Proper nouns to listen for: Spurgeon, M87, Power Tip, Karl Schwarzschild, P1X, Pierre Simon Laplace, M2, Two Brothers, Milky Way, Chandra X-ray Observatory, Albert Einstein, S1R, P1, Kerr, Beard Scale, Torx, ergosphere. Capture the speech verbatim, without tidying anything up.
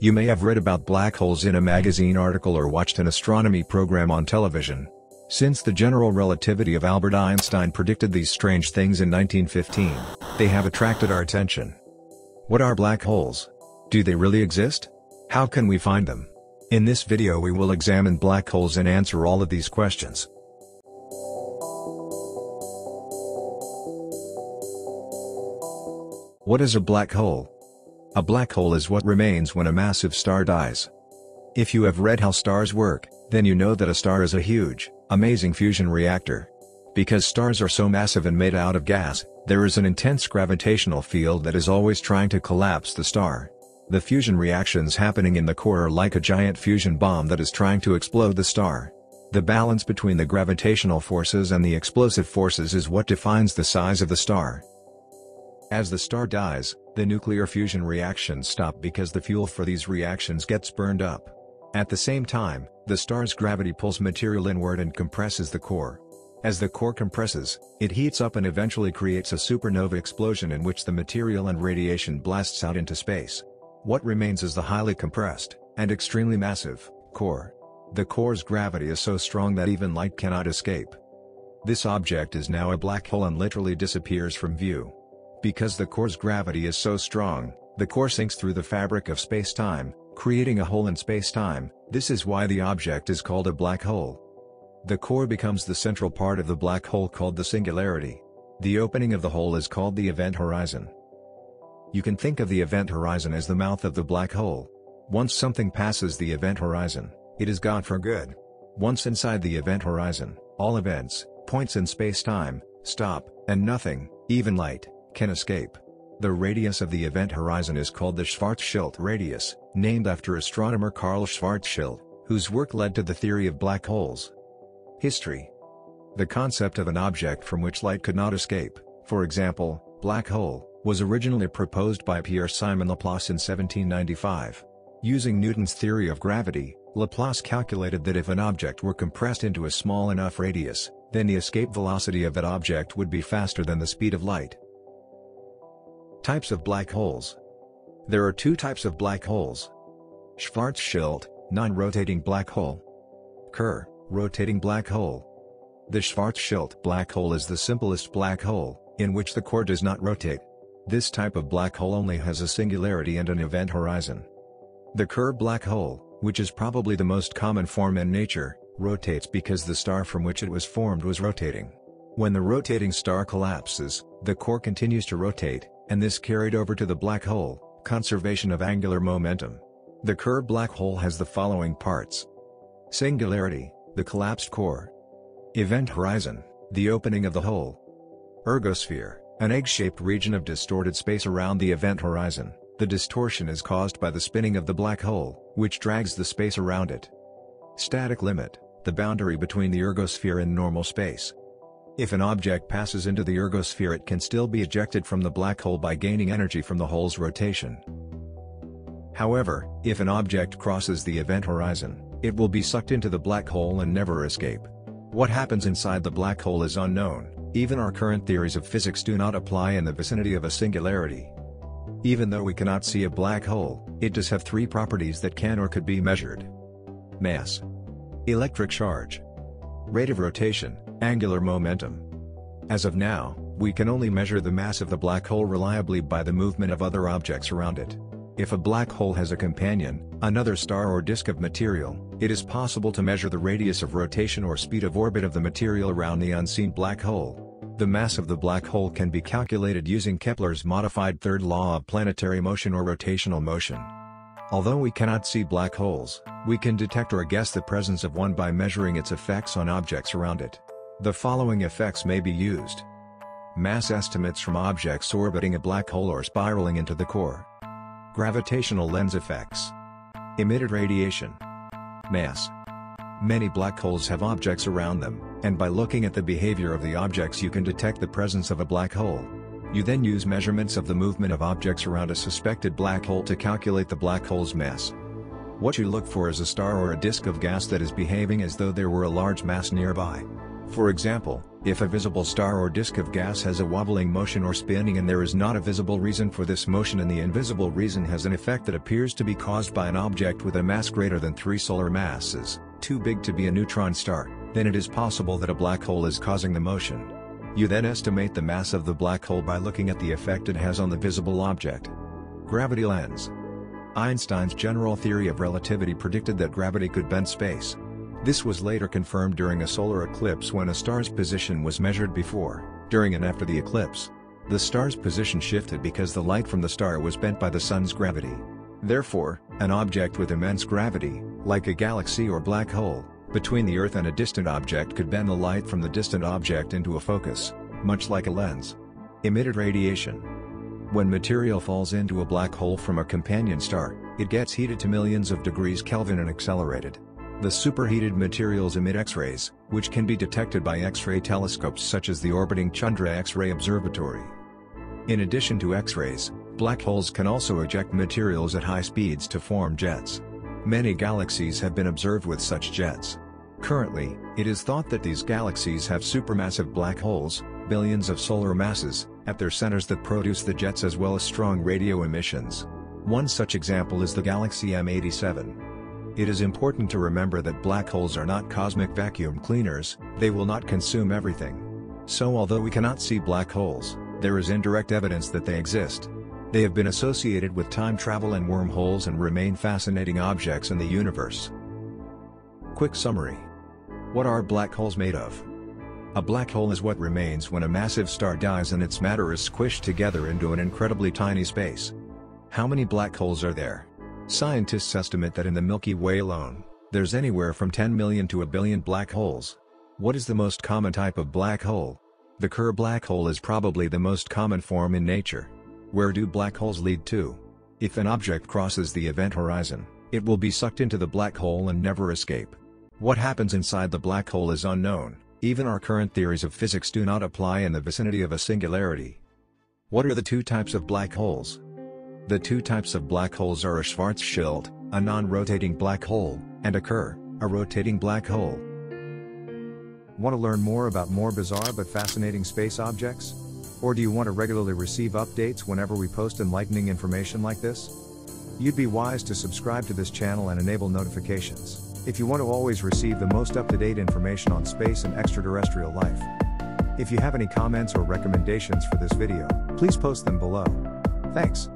You may have read about black holes in a magazine article or watched an astronomy program on television. Since the general relativity of Albert Einstein predicted these strange things in nineteen fifteen, they have attracted our attention. What are black holes? Do they really exist? How can we find them? In this video we will examine black holes and answer all of these questions. What is a black hole? A black hole is what remains when a massive star dies. If you have read how stars work, then you know that a star is a huge, amazing fusion reactor. Because stars are so massive and made out of gas, there is an intense gravitational field that is always trying to collapse the star. The fusion reactions happening in the core are like a giant fusion bomb that is trying to explode the star. The balance between the gravitational forces and the explosive forces is what defines the size of the star. As the star dies, the nuclear fusion reactions stop because the fuel for these reactions gets burned up. At the same time, the star's gravity pulls material inward and compresses the core. As the core compresses, it heats up and eventually creates a supernova explosion in which the material and radiation blasts out into space. What remains is the highly compressed, and extremely massive, core. The core's gravity is so strong that even light cannot escape. This object is now a black hole and literally disappears from view. Because the core's gravity is so strong, the core sinks through the fabric of space-time, creating a hole in space-time. This is why the object is called a black hole. The core becomes the central part of the black hole called the singularity. The opening of the hole is called the event horizon. You can think of the event horizon as the mouth of the black hole. Once something passes the event horizon, it is gone for good. Once inside the event horizon, all events, points in space-time, stop, and nothing, even light, can escape. The radius of the event horizon is called the Schwarzschild radius, named after astronomer Karl Schwarzschild, whose work led to the theory of black holes. History. The concept of an object from which light could not escape, for example, black hole, was originally proposed by Pierre Simon Laplace in seventeen ninety-five. Using Newton's theory of gravity, Laplace calculated that if an object were compressed into a small enough radius, then the escape velocity of that object would be faster than the speed of light. Types of black holes. There are two types of black holes. Schwarzschild, non-rotating black hole. Kerr, rotating black hole. The Schwarzschild black hole is the simplest black hole, in which the core does not rotate. This type of black hole only has a singularity and an event horizon. The Kerr black hole, which is probably the most common form in nature, rotates because the star from which it was formed was rotating. When the rotating star collapses, the core continues to rotate, and this carried over to the black hole, conservation of angular momentum. The Kerr black hole has the following parts. Singularity, the collapsed core. Event horizon, the opening of the hole. Ergosphere, an egg-shaped region of distorted space around the event horizon. The distortion is caused by the spinning of the black hole, which drags the space around it. Static limit, the boundary between the ergosphere and normal space. If an object passes into the ergosphere, it can still be ejected from the black hole by gaining energy from the hole's rotation. However, if an object crosses the event horizon, it will be sucked into the black hole and never escape. What happens inside the black hole is unknown. Even our current theories of physics do not apply in the vicinity of a singularity. Even though we cannot see a black hole, it does have three properties that can or could be measured. Mass, electric charge, rate of rotation, angular momentum. As of now, we can only measure the mass of the black hole reliably by the movement of other objects around it. If a black hole has a companion, another star or disk of material, it is possible to measure the radius of rotation or speed of orbit of the material around the unseen black hole. The mass of the black hole can be calculated using Kepler's modified third law of planetary motion or rotational motion. Although we cannot see black holes, we can detect or guess the presence of one by measuring its effects on objects around it. The following effects may be used. Mass estimates from objects orbiting a black hole or spiraling into the core. Gravitational lens effects. Emitted radiation. Mass. Many black holes have objects around them, and by looking at the behavior of the objects you can detect the presence of a black hole. You then use measurements of the movement of objects around a suspected black hole to calculate the black hole's mass. What you look for is a star or a disk of gas that is behaving as though there were a large mass nearby. For example, if a visible star or disk of gas has a wobbling motion or spinning and there is not a visible reason for this motion and the invisible reason has an effect that appears to be caused by an object with a mass greater than three solar masses, too big to be a neutron star, then it is possible that a black hole is causing the motion. You then estimate the mass of the black hole by looking at the effect it has on the visible object. Gravity lens. Einstein's general theory of relativity predicted that gravity could bend space. This was later confirmed during a solar eclipse when a star's position was measured before, during and after the eclipse. The star's position shifted because the light from the star was bent by the sun's gravity. Therefore, an object with immense gravity, like a galaxy or black hole, between the Earth and a distant object could bend the light from the distant object into a focus, much like a lens. Emitted radiation. When material falls into a black hole from a companion star, it gets heated to millions of degrees Kelvin and accelerated. The superheated materials emit X-rays, which can be detected by X-ray telescopes such as the orbiting Chandra X-ray Observatory. In addition to X-rays, black holes can also eject materials at high speeds to form jets. Many galaxies have been observed with such jets. Currently, it is thought that these galaxies have supermassive black holes, billions of solar masses, at their centers that produce the jets as well as strong radio emissions. One such example is the galaxy M eighty-seven. It is important to remember that black holes are not cosmic vacuum cleaners, they will not consume everything. So although we cannot see black holes, there is indirect evidence that they exist. They have been associated with time travel and wormholes and remain fascinating objects in the universe. Quick summary. What are black holes made of? A black hole is what remains when a massive star dies and its matter is squished together into an incredibly tiny space. How many black holes are there? Scientists estimate that in the Milky Way alone, there's anywhere from ten million to a billion black holes. What is the most common type of black hole? The Kerr black hole is probably the most common form in nature. Where do black holes lead to? If an object crosses the event horizon, it will be sucked into the black hole and never escape. What happens inside the black hole is unknown. Even our current theories of physics do not apply in the vicinity of a singularity. What are the two types of black holes? The two types of black holes are a Schwarzschild, a non-rotating black hole, and a Kerr, a rotating black hole. Want to learn more about more bizarre but fascinating space objects? Or do you want to regularly receive updates whenever we post enlightening information like this? You'd be wise to subscribe to this channel and enable notifications if you want to always receive the most up-to-date information on space and extraterrestrial life. If you have any comments or recommendations for this video, please post them below. Thanks.